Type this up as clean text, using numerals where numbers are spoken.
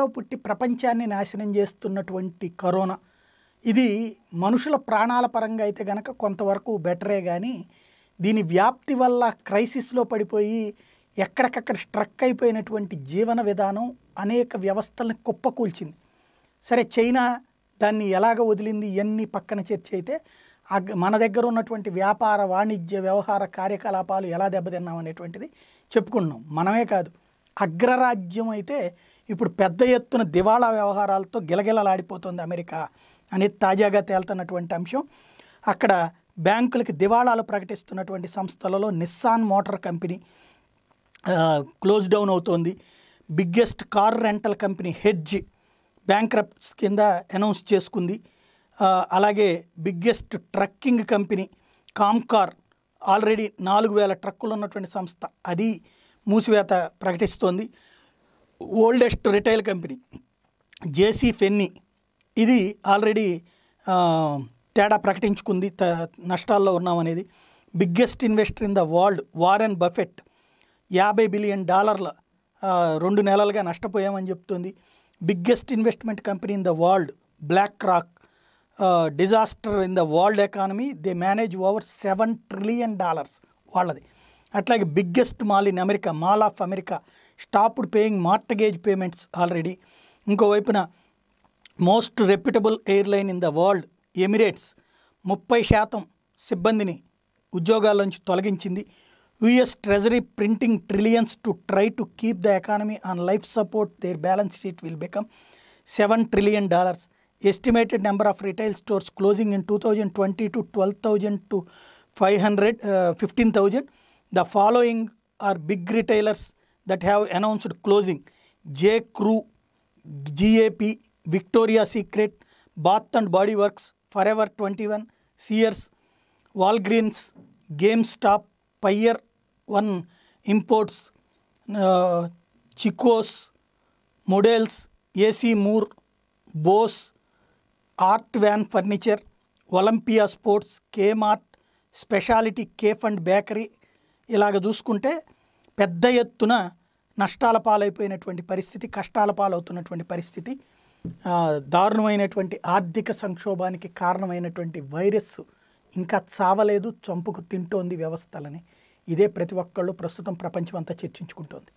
దేశంలో పుట్టి ప్రపంచాన్ని నాశనం చేస్తున్నటువంటి కరోనా ఇది మనుషుల ప్రాణాల పరంగా అయితే గనక కొంతవరకు బెటరే కానీ దీని వ్యాప్తి వల్ల క్రైసిస్లో పడిపోయి ఎక్కడికక్కడ స్ట్రక్ అయిపోయినటువంటి జీవన విధానం అనేక వ్యవస్థలను కుప్పకూల్చింది. సరే చైనా దాన్ని ఎలాగ వదిలింది ఇవన్నీ పక్కన చర్చ అయితే మన దగ్గర ఉన్నటువంటి వ్యాపార వాణిజ్య వ్యవహార కార్యకలాపాలు ఎలా దెబ్బతిన్నాం అనేటువంటిది చెప్పుకున్నాం. మనమే కాదు అగ్రరాజ్యం అయితే ఇప్పుడు పెద్ద ఎత్తున దివాళా వ్యవహారాలతో గిలగిలలాడిపోతుంది అమెరికా అనేది తాజాగా తేలుతున్నటువంటి అంశం. అక్కడ బ్యాంకులకి దివాళాలు ప్రకటిస్తున్నటువంటి సంస్థలలో Nissan motor company close down అవుతోంది. Biggest car rental company Hertz bankrupts కింద అనౌన్స్ చేసుకుంది. అలాగే biggest trucking company Comcar already 4000 ట్రక్కులు ఉన్నటువంటి సంస్థ అది మూసివేత ప్రకటిస్తోంది. Oldest retail company JC Penney ఇది ఆల్రెడీ తేడా ప్రకటించుకుంది నష్టాల్లో ఉన్నామనేది. Biggest investor in the world Warren Buffett $50 billion 2 నెలలుగా నష్టపోయామని చెప్తుంది. Biggest investment company in the world BlackRock disaster in the world economy they manage over $7 trillion వాళ్ళది. అట్లాగే biggest mall in America mall of America stopped paying mortgage payments already. ఇంకోవైపున most reputable airline in the world Emirates 30% సిబ్బందిని ఉద్యోగాల నుంచి తొలగించింది. US Treasury printing trillions to try to keep the economy on life support. Their balance sheet will become $7 trillion. Estimated number of retail stores closing in 2020 to 12,000 to 15,000. The following are big retailers that have announced closing: J. Crew, GAP, Victoria's Secret, Bath and Body Works, Forever 21, Sears, Walgreens, GameStop, Pier 1 Imports, Chico's, Models, AC Moore, Bose, Art Van Furniture, Olympia Sports, Kmart, Specialty Cafe and Bakery. ఇలాగ చూసుకుంటే పెద్ద ఎత్తున నష్టాల పాలైపోయినటువంటి పరిస్థితి కష్టాల పాలవుతున్నటువంటి పరిస్థితి దారుణమైనటువంటి ఆర్థిక సంక్షోభానికి కారణమైనటువంటి వైరస్ ఇంకా చావలేదు చంపుకు తింటోంది వ్యవస్థలని. ఇదే ప్రతి ఒక్కళ్ళు ప్రస్తుతం ప్రపంచం అంతా చర్చించుకుంటోంది.